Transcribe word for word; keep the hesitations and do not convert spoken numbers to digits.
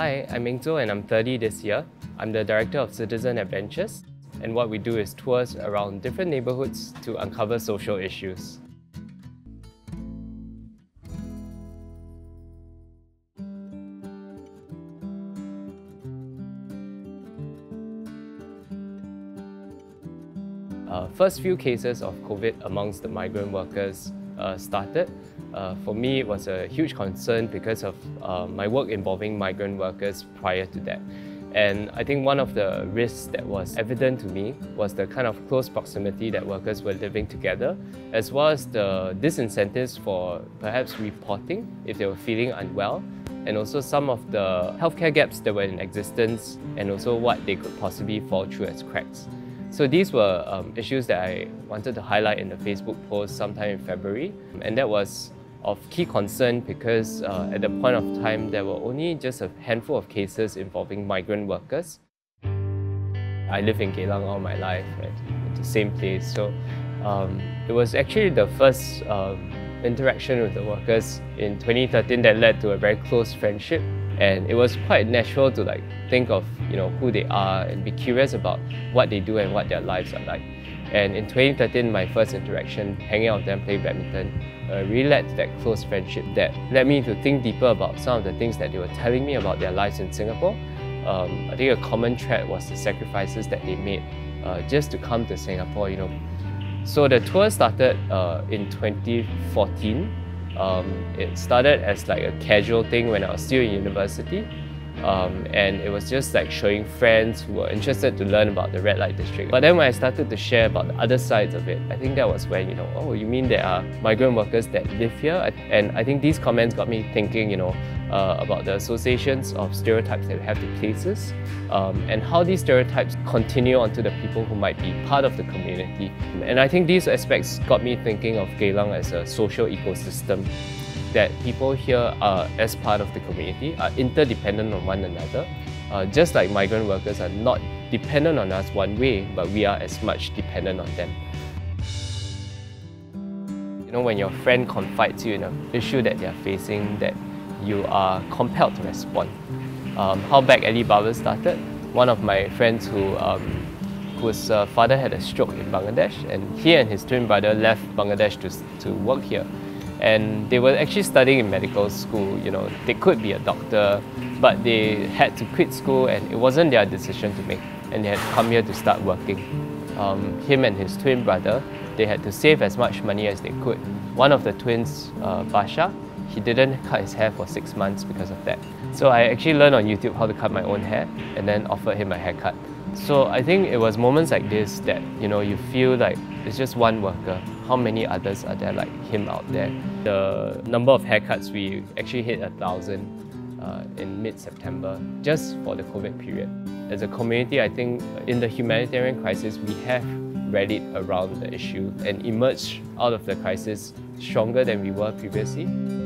Hi, I'm Ming Zhou and I'm thirty this year. I'm the director of Citizen Adventures, and what we do is tours around different neighbourhoods to uncover social issues. Uh, first few cases of COVID amongst the migrant workers uh, started. Uh, for me, it was a huge concern because of uh, my work involving migrant workers prior to that. And I think one of the risks that was evident to me was the kind of close proximity that workers were living together, as well as the disincentives for perhaps reporting if they were feeling unwell, and also some of the healthcare gaps that were in existence, and also what they could possibly fall through as cracks. So these were um, issues that I wanted to highlight in the Facebook post sometime in February, and that was of key concern because uh, at the point of time there were only just a handful of cases involving migrant workers. I live in Geylang all my life, right? It's the same place, so um, it was actually the first um, interaction with the workers in twenty thirteen that led to a very close friendship. And it was quite natural to like think of you know who they are and be curious about what they do and what their lives are like. And in twenty thirteen, my first interaction, hanging out with them, playing badminton, uh, really led to that close friendship that led me to think deeper about some of the things that they were telling me about their lives in Singapore. Um, I think a common thread was the sacrifices that they made uh, just to come to Singapore. You know, so the tour started uh, in twenty fourteen. Um, it started as like a casual thing when I was still in university, um, and it was just like showing friends who were interested to learn about the red light district. But then when I started to share about the other sides of it, I think that was when, you know, oh, you mean there are migrant workers that live here? And I think these comments got me thinking, you know, uh, about the associations of stereotypes that we have to places, um, and how these stereotypes continue onto the people who might be part of the community. And I think these aspects got me thinking of Geylang as a social ecosystem, that people here are, as part of the community, are interdependent on one another. Uh, just like migrant workers are not dependent on us one way, but we are as much dependent on them. You know, when your friend confides you in an issue that they are facing, that you are compelled to respond. Um, how back alley barbers started, one of my friends who um, whose uh, father had a stroke in Bangladesh, and he and his twin brother left Bangladesh to, to work here. And they were actually studying in medical school, you know, they could be a doctor, but they had to quit school and it wasn't their decision to make, and they had come here to start working. Um, him and his twin brother, they had to save as much money as they could. One of the twins, uh, Basha, he didn't cut his hair for six months because of that. So I actually learned on YouTube how to cut my own hair and then offered him a haircut. So I think it was moments like this that, you know, you feel like it's just one worker. How many others are there like him out there? The number of haircuts, we actually hit a thousand uh, in mid-September, just for the COVID period. As a community, I think in the humanitarian crisis, we have rallied around the issue and emerged out of the crisis stronger than we were previously.